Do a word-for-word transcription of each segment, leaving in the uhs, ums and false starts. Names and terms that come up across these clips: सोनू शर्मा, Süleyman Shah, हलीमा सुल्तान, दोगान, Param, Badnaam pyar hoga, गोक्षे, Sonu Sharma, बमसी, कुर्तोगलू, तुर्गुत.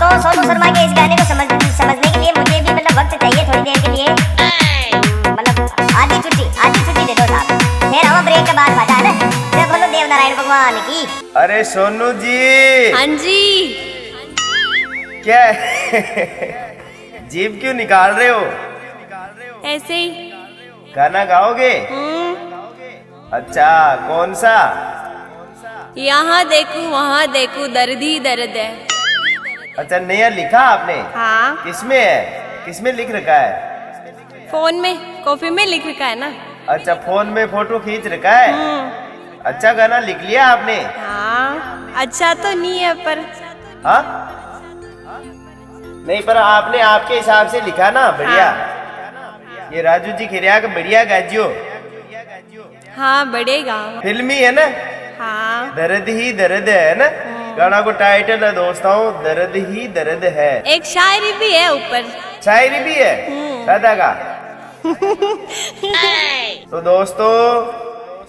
तो सोनू शर्मा के इस गाने को समझ समझने के लिए मुझे भी मतलब वक्त चाहिए, थोड़ी देर के लिए, मतलब आधी छुट्टी आधी छुट्टी दे दो साहब, फिर हम ब्रेक के बाद बजा ना। जय बोलो देव नारायण भगवान की। अरे सोनू जी। हाँ जी। क्या जीभ क्यों निकाल रहे हो? ऐसे ही। गाना गाओगे? अच्छा कौन सा? यहाँ देखूं वहाँ देखूं दर्द ही दर्द है। अच्छा नया लिखा आपने? हाँ। किसमें है? किसमें लिख रखा है? फोन में, कॉफी में लिख रखा है ना। अच्छा फोन में फोटो खींच रखा है। अच्छा गाना लिख लिया आपने? हाँ। अच्छा तो नहीं है पर। हाँ नहीं पर आपने आपके हिसाब से लिखा ना, बढ़िया। हाँ। ये राजू जी खिरिया का बढ़िया गाजियो। हाँ बढ़ेगा। फिल्मी है ना। हाँ। दर्द ही दर्द है ना। हाँ। गाना को टाइटल है दोस्तों दर्द ही दर्द है। एक शायरी भी है ऊपर। शायरी भी है दादा का। तो दोस्तों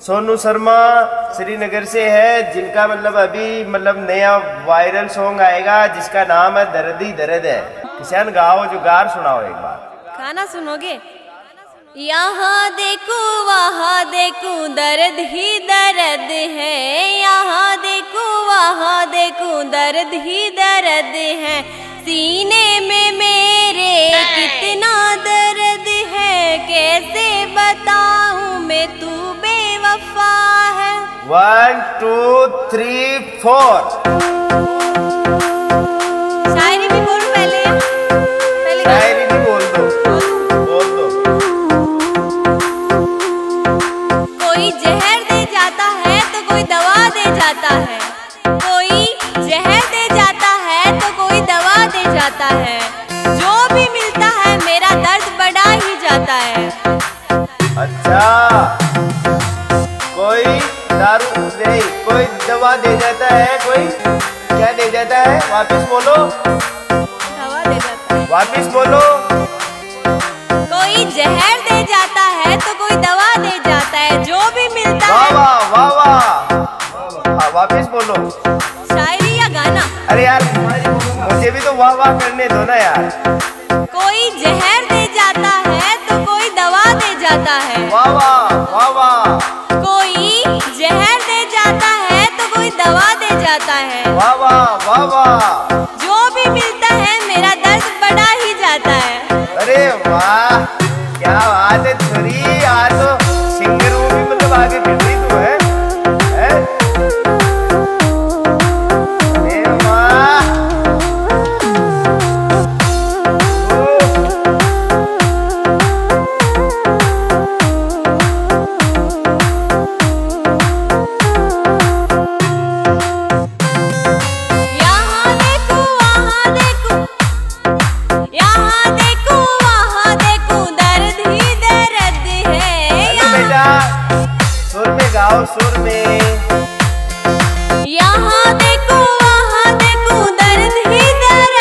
सोनू शर्मा श्रीनगर से है, जिनका मतलब अभी मतलब नया वायरल सॉन्ग आएगा जिसका नाम है दर्द ही दर्द है। किसान गाओ जो गार सुनाओ एक बार। गाना सुनोगे? यहाँ देखो वहाँ देखो दर्द ही दर्द है, यहाँ देखो वहाँ देखो दर्द ही दर्द है, सीने में मेरे कितना दर्द है कैसे बताऊँ मैं तू बेवफा है। One two three four. कोई दवा दे जाता है, कोई क्या दे जाता है? वापस बोलो। दवा दे जाता है। वापस बोलो। कोई जहर दे जाता है तो कोई दवा दे जाता है, जो भी मिलता है। वाह वाह वाह। वापस बोलो। शायरी या गाना? अरे यार मुझे भी तो वाह वाह करने दो ना यार। कोई जहर दे जाता है तो कोई दवा दे जाता है। वाह वाह वाह वाह। वाह वाह वाह वाह। जो भी मिलता है मेरा दर्द बढ़ा ही जाता है। अरे वाह क्या बात है छोरी, आज तो सिंगर वो भी मतलब आगे बढ़ रही तू है, है? अरे वाह। सुर में यहाँ देखो वहाँ देखो दर्द ही दर्द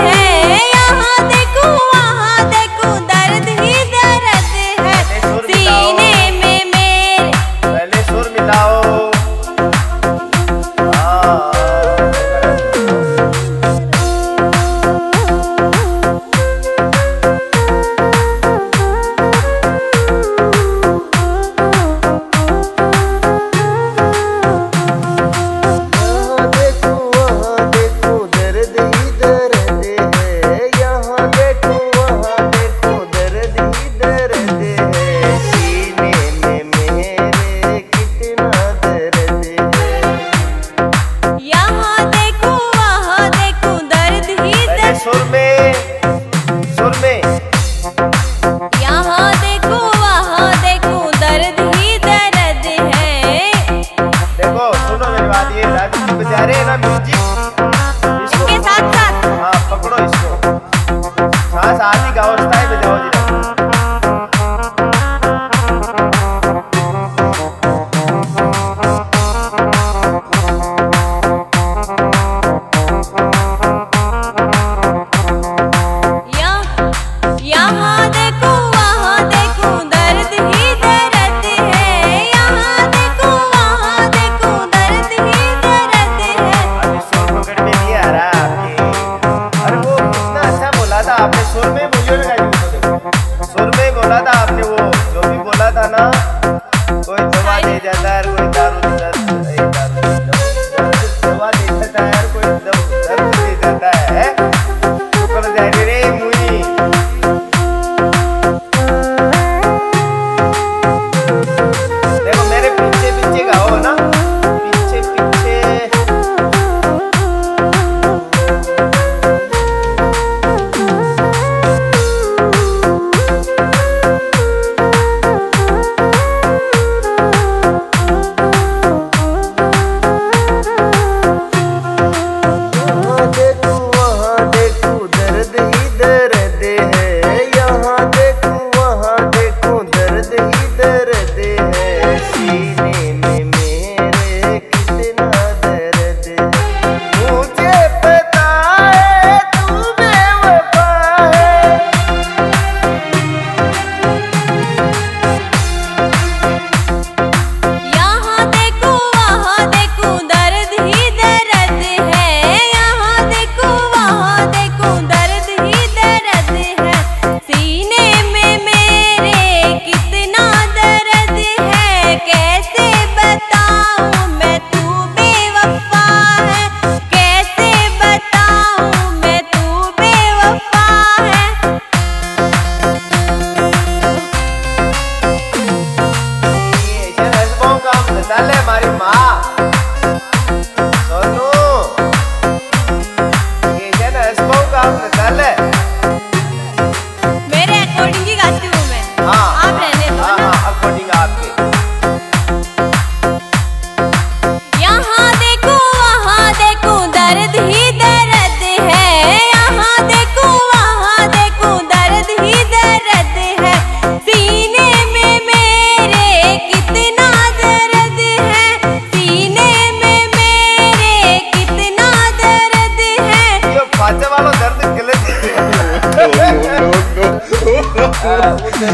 है, यहाँ देखो वहाँ देखो दर्द ही दर्द है, सीने में मेरे। पहले सुर मिलाओ।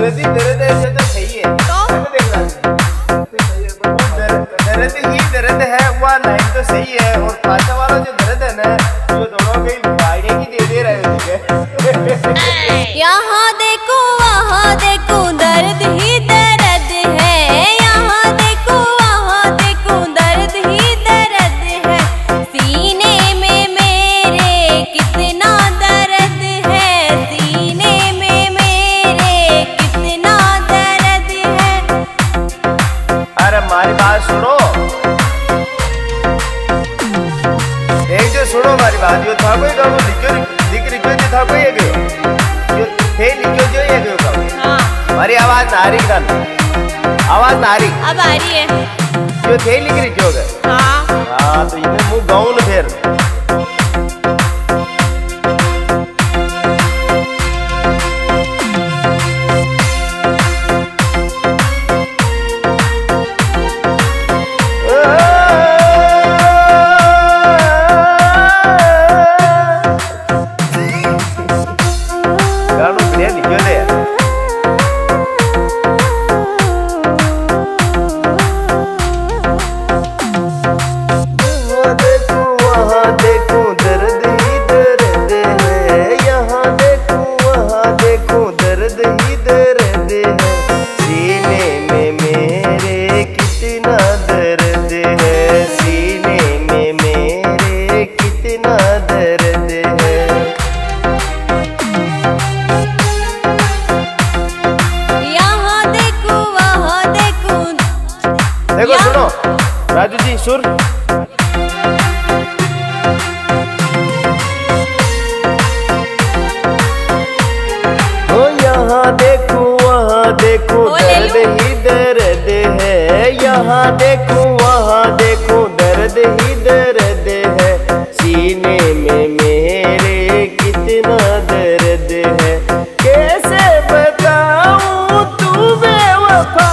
दरदी दरद ऐसे तो सही है, दरद ही दरद है, वह लाइन तो सही है। और पाचा वाला जो दर्द है ना, वो दोनों कहीं गाड़ियाँ की दे दे रहे हैं। यहाँ देखो वहाँ देखो दर्द ही दर्द है, यहाँ देखो वहाँ देखो दर्द ही दर्द है, सीने में मेरे कितना दर्द है, सीने में मेरे कितना दर्द है। अरे हमारी बात सुनो, सुनो हमारी बात। यो था कोई गाँव लिखो लिख लिखो जो था कोई एक यो थे लिखो जो एक यो गाँव। हाँ हमारी आवाज नारी का आवाज नारी अब आ रही है। यो थे लिख लिखो गए। हाँ हाँ तो ये मुँह गाँव न फेर राजू जी सुर हो। यहाँ देखो वहाँ देखो दर्द ही दर्द है, यहाँ देखो वहाँ देखो दर्द ही दर्द है, सीने में मेरे कितना दर्द है, कैसे बताऊं तुम्हें वफा।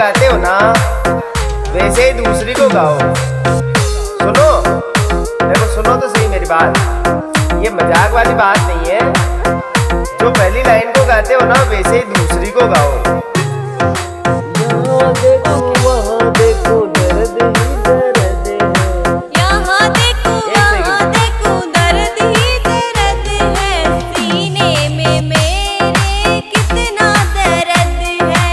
गाते हो ना वैसे ही दूसरी को गाओ। सुनो देखो, सुनो तो सही मेरी बात, ये मजाक वाली बात नहीं है। जो पहली लाइन को गाते हो ना वैसे ही दूसरी को गाओ। यहाँ देखो वहाँ देखो दर्द ही दर्द है, यहाँ देखो वहाँ देखो दर्द ही दर्द है, सीने में मेरे कितना दर्द है,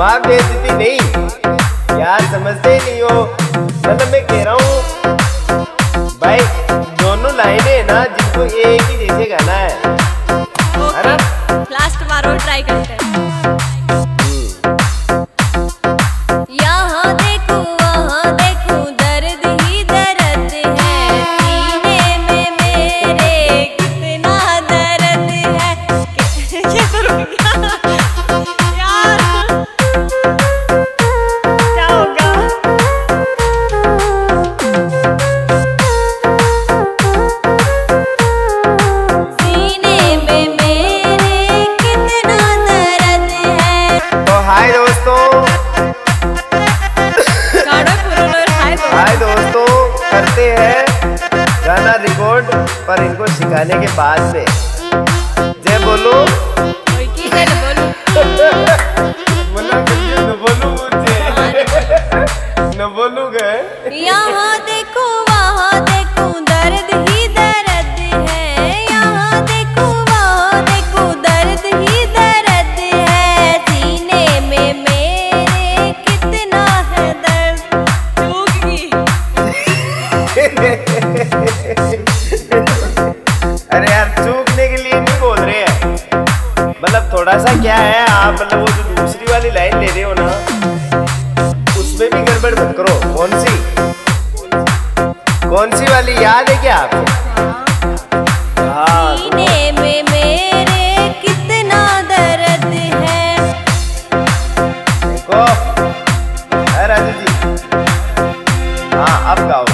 माँ बेइज्जती नहीं यार, समझते नहीं हो। मतलब मैं कह रहा हूँ भाई दोनों लाइनें है ना जिनको एक ही जैसे गाना है। लास्ट बार और ट्राई करते हैं। गाना रिकॉर्ड पर इनको सिखाने के बाद में जय बोलो बोलो न बोलू न बोलू गए। यहाँ देखो वहाँ देखो दर्द ही दर्द है, यहाँ देखो वहाँ देखो दर्द ही दर्द है, सीने में मेरे कितना है दर्द। अरे यार चूकने के लिए नहीं बोल रहे हैं, मतलब थोड़ा सा क्या है आप, मतलब वो जो दूसरी वाली लाइन ले रहे हो ना उसमें भी गड़बड़ मत करो। कौन सी कौन सी वाली याद है क्या आपको? हाँ सीने में मेरे कितना दर्द है। देखो है राजू जी, हाँ आप गाओ।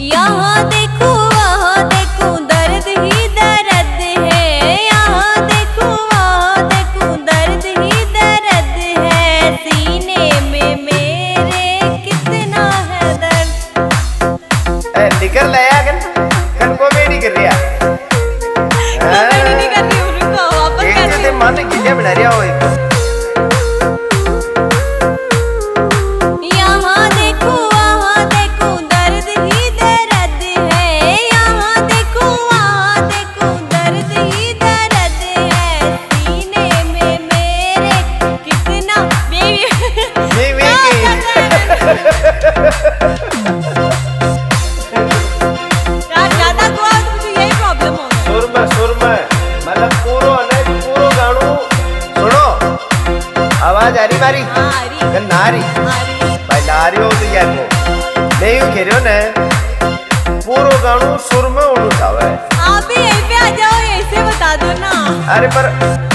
यहाँ देखो वहाँ देखो दर्द ही दर्द है, यहाँ देखो वहाँ देखो दर्द ही दर्द है, सीने में मेरे कितना है दर्द। ए निकल लाया कन कन को भी नहीं कर रहा, नहीं कर रही हूँ, रुको वापस कर रही हूँ। माने कितने बना रहा हो एक। आवाज आ रही मारी नारी भाई नारी हो तो यार नहीं हो घेरियो ने पूरो गाणो सुर में उड़ावे। आप भी यहीं पे आ जाओ, ऐसे बता दो ना। अरे पर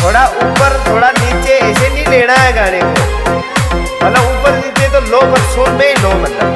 थोड़ा ऊपर थोड़ा नीचे ऐसे नहीं लेना है गाने को, मतलब ऊपर नीचे तो लो पर सुर में ही लो। मतलब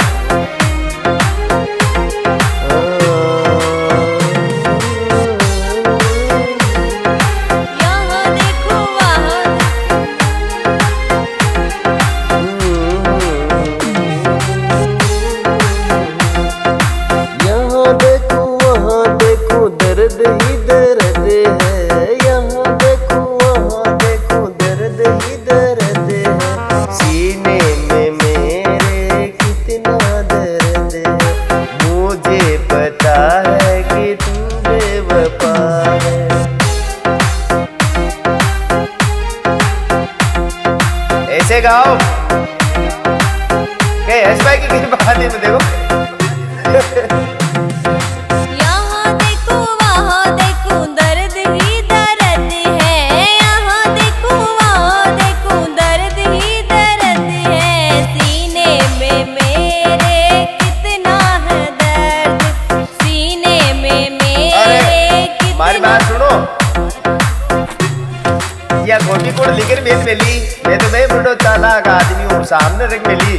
ऐसे गाओ के एस भाई की किसी बात ही में देखो। यहाँ देखो वहाँ देखो दर्द ही दर्द है, यहाँ देखो वहाँ देखो दर्द ही दर्द है, सीने में मेरे कितना है दर्द, सीने में मेरे कितना। हमारी बात सुनो, या गोटी कोड लेकर मेल मिली, मैं तो मैं बड़ो चालाक आदमी हूँ, सामने रख मिली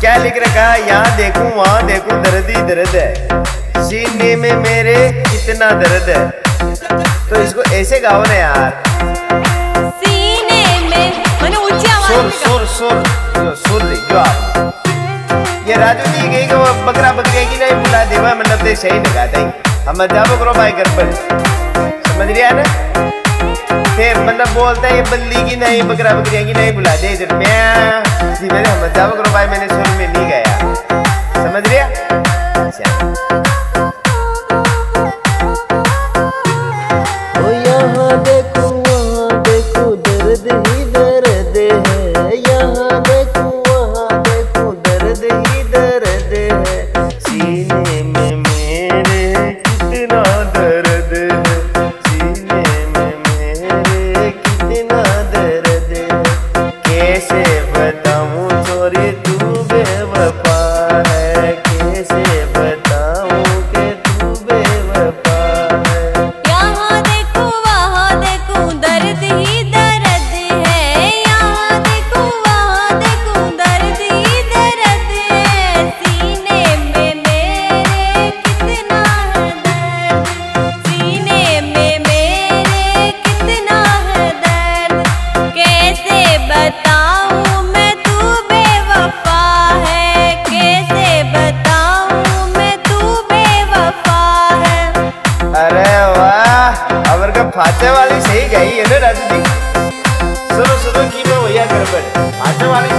क्या लिख रखा है, यहाँ देखूँ वहाँ देखूँ दर्द ही दर्द है, सीने में मेरे कितना दर्द है। तो इसको ऐसे गाओ ना यार, सीने में मैंने ऊंची आवाज सुर सुर सुर जो सुर जो आप। ये राजू जी कहीं को बकरा बकरिया की नहीं बुला देवा, मतलब दे सही नहीं गाते हम जाबो करो भाई घर पर, समझ लिया ना। मतलब बोलता है ये बल्ली की नहीं बकरा बकरिया की नहीं बुला दे इधर मजा बकरो भाई, मैंने सुर में नहीं गया, समझ लिया। ओ यहाँ देखो वहाँ देखो दर्द ही तो आगे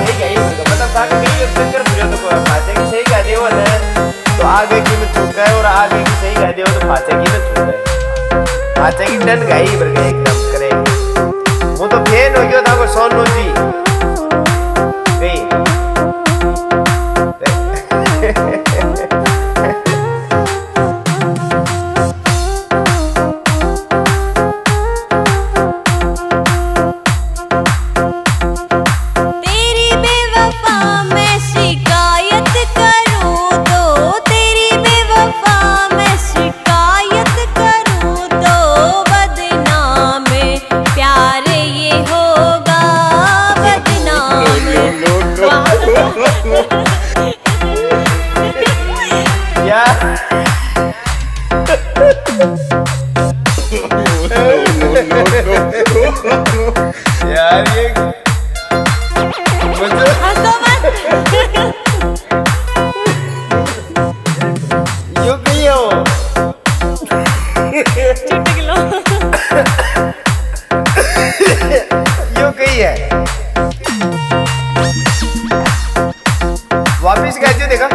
की में चूका है और आगे की सही कह दे तो फांचे की में चूका है, फांचे की डन गई भर गए एकदम करे वो तो फैन हो गया था वो सोनू जी यार ये यो पियो चुटकिलो यो कही है वापिस गाजे देखा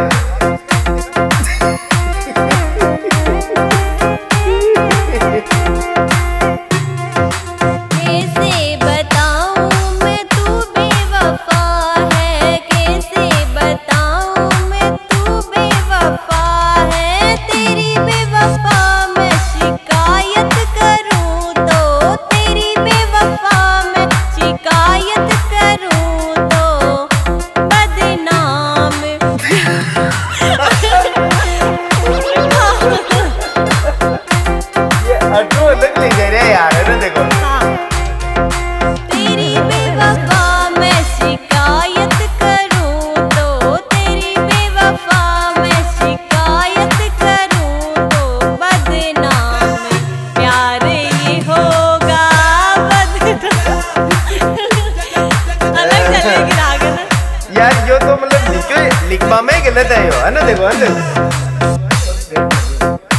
लिखवा में गलत है यो है ना देखो है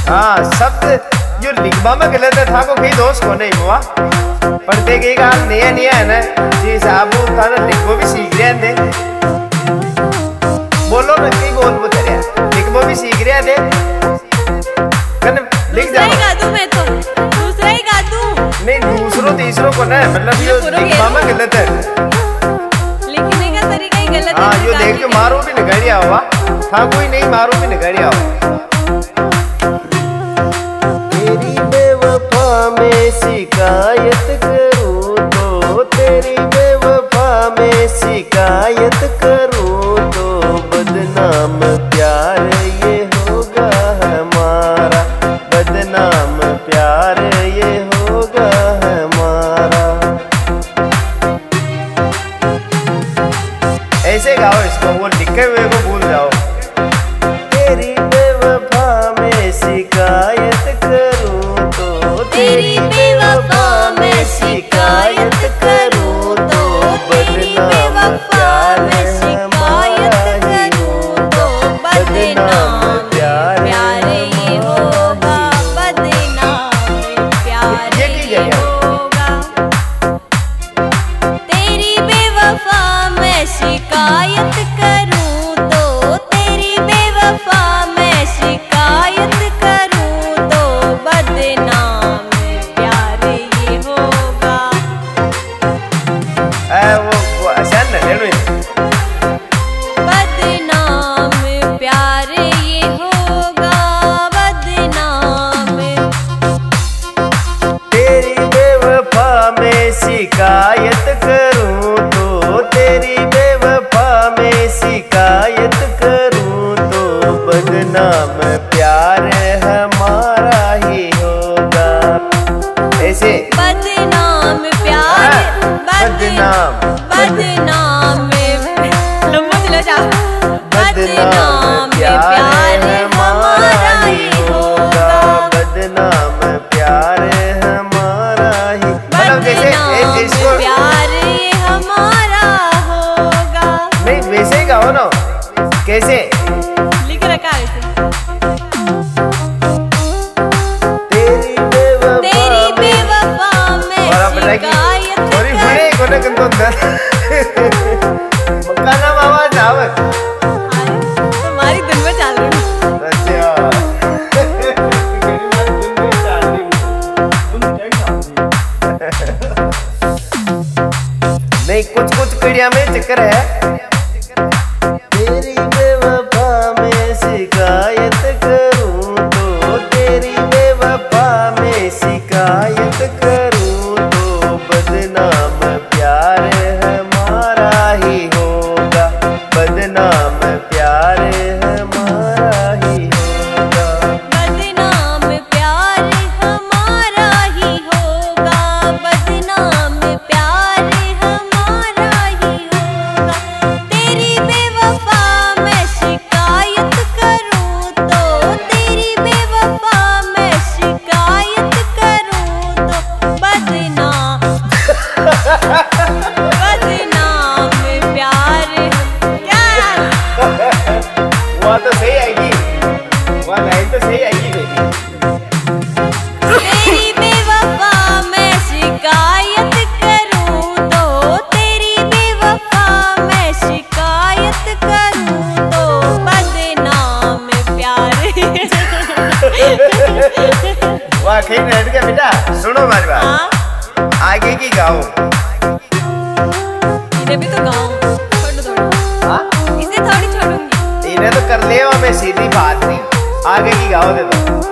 हाँ शब्द यो लिखवा में गलत है था को कहीं दोष को नहीं हुआ पर देखे का नया नया है ना जी साहब था ना लिखवो भी सीख रहे थे बोलो मैं कहीं बोल बोल रहे लिखवो भी सीख रहे थे लिख जाओ दूसरा ही गा दूं मैं तो दूसरा ही गा दूं नहीं दूसरों तीसरों को ना मतलब यो लिखवा में गलत है हाँ यो देख के मारो भी निगड़िया हुआ था कोई नहीं मारो भी निगड़िया हुआ तेरी बेवफा में शिकायत करूँ तो तेरी बेवफा में शिकायत करूँ तो बदनाम प्यार ये होगा हमारा बदनाम प्यार ये होगा ऐसे गाओ इसको वो लिखे हुए को भूल जाओ तेरी बेवफा में शिकायत करूँ तो तेरी बेवफा में शिकायत करूँ तो बदनाम प्यार में शिकायत करूँ तो बदनाम प्यार ये होगा बदनाम प्यार ये होगा तेरी बेवफा मैं शिकायत करूँ तो तेरी बेवफा मैं शिकायत करूँ तो बदनाम प्यार ये होगा ऐ वो वो आसान है लेने बदनाम प्यार ये होगा बदनाम तेरी बेवफा में शिकायत करूँ तो तेरी शिकायत करूँ तो बदनाम प्यार हमारा ही होगा ऐसे बदनाम प्यार बदनाम बदनाम बदनाम प्यार हमारा ही होगा बदनाम प्यार हमारा ही मतलब जैसे इसको कैसे लिख रखा है तेरी बेवफा तेरी बेवफा में शिकायत करूँ नहीं कुछ कुछ पीढ़िया में चक्कर है। तेरी बेवफा में शिकायत करूं तो, तेरी बेवफा में शिकायत करूं तो बदनाम प्यार हमारा ही होगा, बदनाम प्यार हमारा ही होगा, बदनाम प्यार हमारा ही होगा, बदनाम प्यार हमारा ही होगा। तेरी बेवफा मैं शिकायत करूं तो, तेरी बेवफा मैं शिकायत करूं तो बदनाम बदनाम प्यार क्या वहाँ तो सही आएगी, वहाँ लाइन तो सही आएगी बेटी। तेरी बेवफा मैं शिकायत करूं तो, तेरी बेवफा मैं शिकायत करूं तो बदनाम प्यार वाह कहीं बैठ गया बेटा। सुनो हमारी बात, आगे की गाओ। इन्हें भी तो गाऊं, छोड़ दो हाँ? इसे थोड़ी छोड़ूंगी। इन्हें तो कर ले और मैं सीधी बात नहीं, आगे की गाओ दे दो।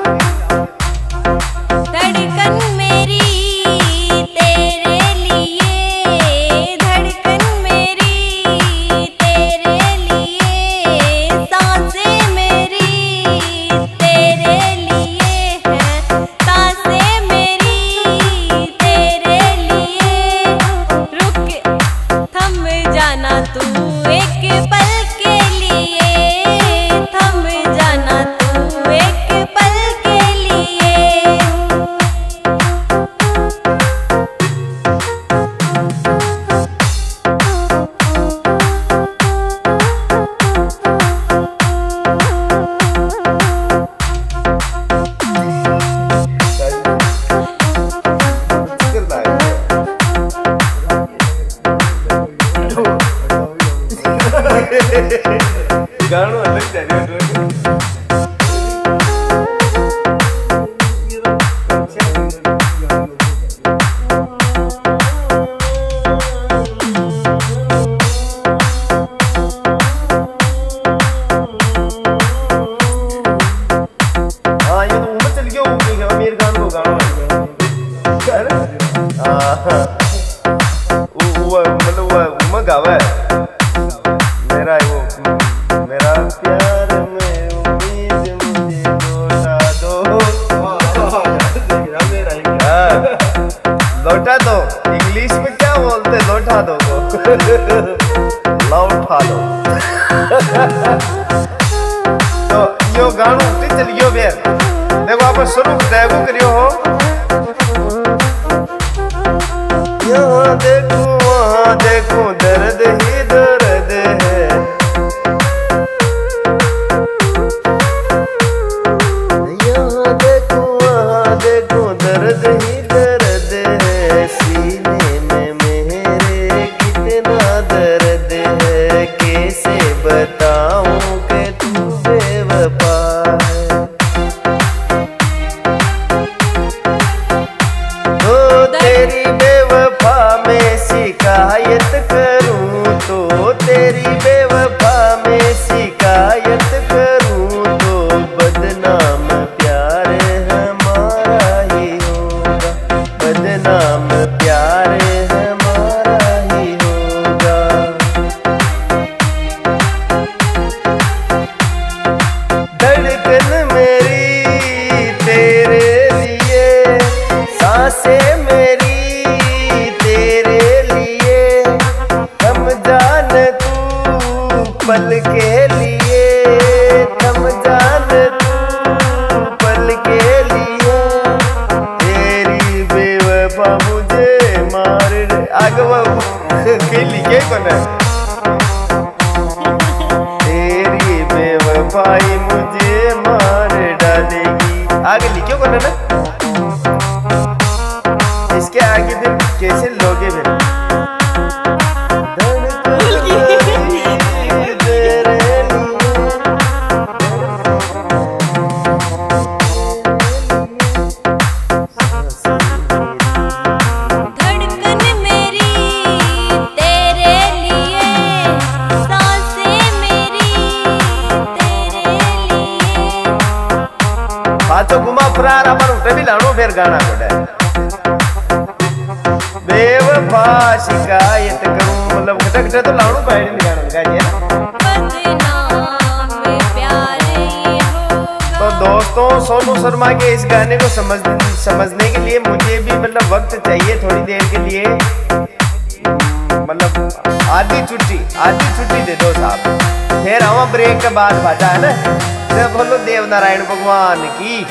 धड़कन मेरी तेरे लिए, धड़कन मेरी तेरे लिए, सांसें मेरी तेरे लिए हैं, सांसें मेरी तेरे लिए। रुक थम जाना तू एक पल के लिए, थम जाना तू एक पल के लिए। गाना अलग चाहिए। हाँ ये तो उम्र चल गया, उम्र गया मेरे गान को गाना मतलब उम्र गावा है। मेरा वो मेरा प्यार में उम्मीद मुझे लौटा दो, लौटा दो। इंग्लिश में क्या बोलते लौटा दो को लौटा दो तो यो गाणो उठे चलियो बेर। देखो आप शुरू देखो करियो हो, यहाँ देखो वहाँ देखो दर्द ही दर्द है, यहाँ देखो वहाँ देखो दर्द ही दर्द है, सीने में मेरे कितना दर्द है, कैसे बताऊं कि तू बेवफा है। तो तेरी बेवफा में शिकायत करूं तो, तेरी बेवफा में शिकायत करूं तो बदनाम प्यार हमारा ही होगा, बदनाम प्यार हमारा ही होगा। धड़कन मेरी तेरे लिए, सांसें मेरी तेरे लिए, थम जान तू पल के लिए, थम जान तू पल के लिए। तेरी बेवफा मुझे मार रही- आगे वो के लिए कौन है? तेरी बेवफाई मुझे मार डालेगी। आगे लिखियो कौन है ना, इसके आगे फिर कैसे लोगे फिर। धड़कन मेरी गाना पड़ा बेवफा शिकायत करूं मतलब खटक खटक तो लाणू पाए नहीं गाना लगा दिया। तो दोस्तों सोनू शर्मा के इस गाने को समझ समझने के लिए मुझे भी मतलब वक्त चाहिए थोड़ी देर के लिए, मतलब आधी छुट्टी आधी छुट्टी दे दो साहब, फिर आवा ब्रेक के बाद फाटा है ना। जब बोलो देव नारायण भगवान की।